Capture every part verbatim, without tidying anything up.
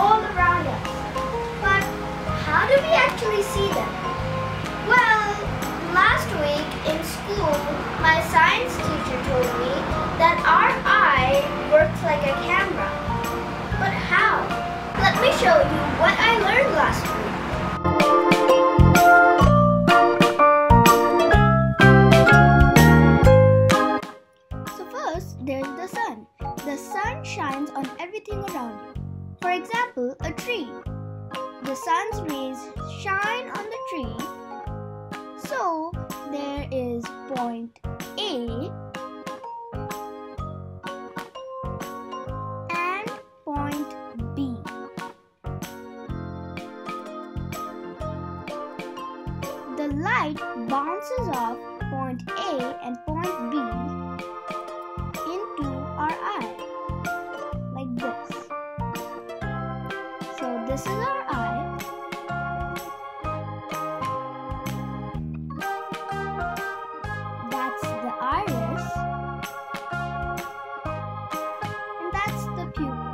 all around us. But how do we actually see them? Well, last week in school, my science teacher told me that our eye works like a camera. But how? Let me show you what I learned last week. The sun shines on everything around you. For example, a tree. The sun's rays shine on the tree. So, there is point A and point B. The light bounces off point A and point B. This is our eye. That's the iris. And that's the pupil.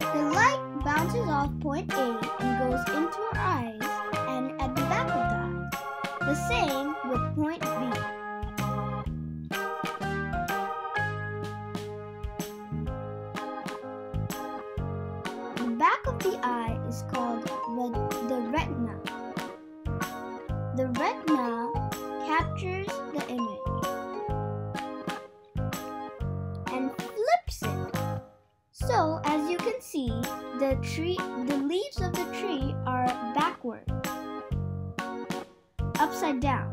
The light bounces off point A and goes into our eyes and at the back of the eye. The same with point B. The eye is called the retina. The retina captures the image and flips it. So, as you can see, the tree, the leaves of the tree are backward, upside down.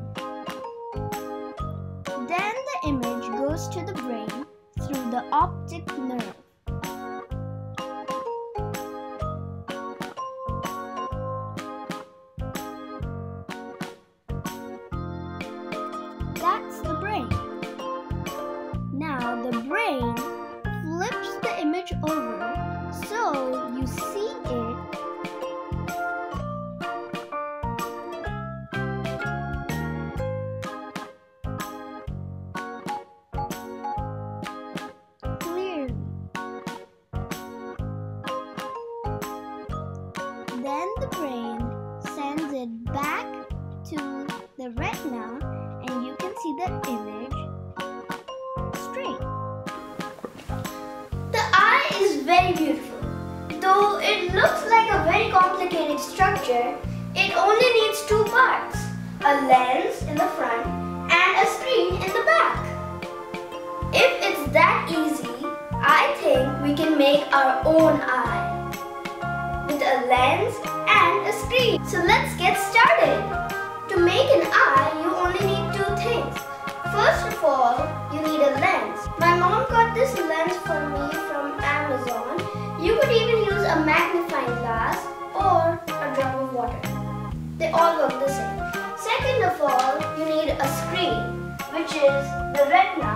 Then the image goes to the brain through the optic nerve. That's the brain. Now the brain flips the image over so you see it clearly. Then the brain sends it back to the retina. See the image straight. The eye is very beautiful. Though it looks like a very complicated structure, it only needs two parts, a lens in the front and a screen in the back. If it's that easy, I think we can make our own eye with a lens and a screen. So let's get started. To make an eye, you only need two things. First of all, you need a lens. My mom got this lens for me from Amazon. You could even use a magnifying glass or a drop of water. They all look the same. Second of all, you need a screen, which is the retina.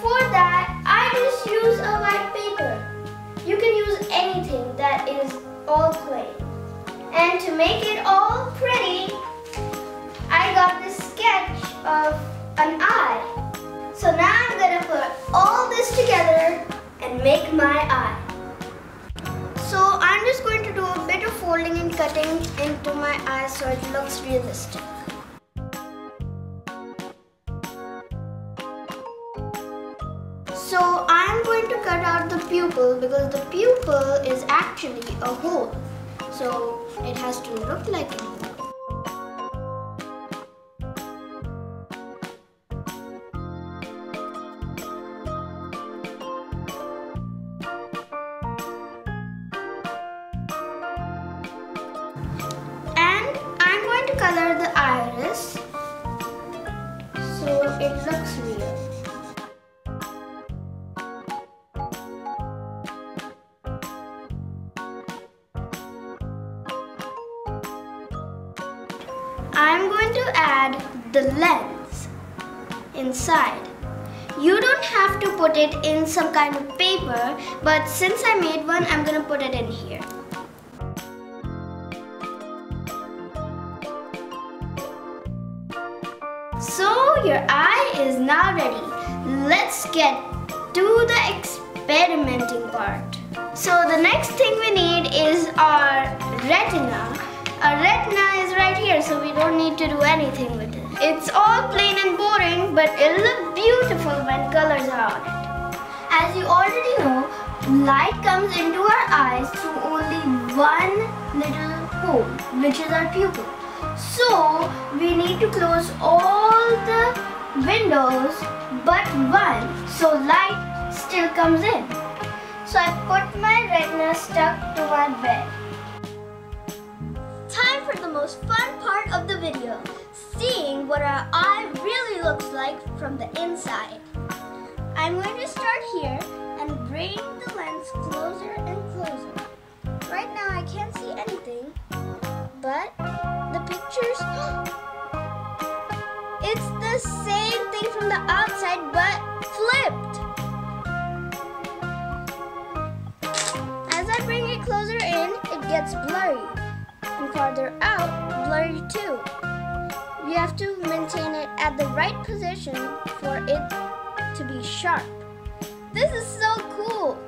For that, I just use a white paper. You can use anything that is all plain. And to make it all pretty, I got this sketch of an eye. So now I'm gonna put all this together and make my eye. So I'm just going to do a bit of folding and cutting into my eye so it looks realistic. So I'm going to cut out the pupil because the pupil is actually a hole. So it has to look like a hole. Color the iris so it looks real. I'm going to add the lens inside. You don't have to put it in some kind of paper, but since I made one, I'm gonna put it in here. So your eye is now ready. Let's get to the experimenting part. So the next thing we need is our retina. Our retina is right here, so we don't need to do anything with it. It's all plain and boring, but it'll look beautiful when colors are on it. As you already know, light comes into our eyes through only one little hole, which is our pupil. So we need to close all the windows but one, so light still comes in. So I put my retina stuck to my bed. Time for the most fun part of the video, seeing what our eye really looks like from the inside. I'm going to start here and bring the lens closer and closer. Right now I can't see anything, but the pictures, it's the same thing from the outside but flipped. As I bring it closer in, it gets blurry, and farther out, blurry too. You have to maintain it at the right position for it to be sharp. This is so cool!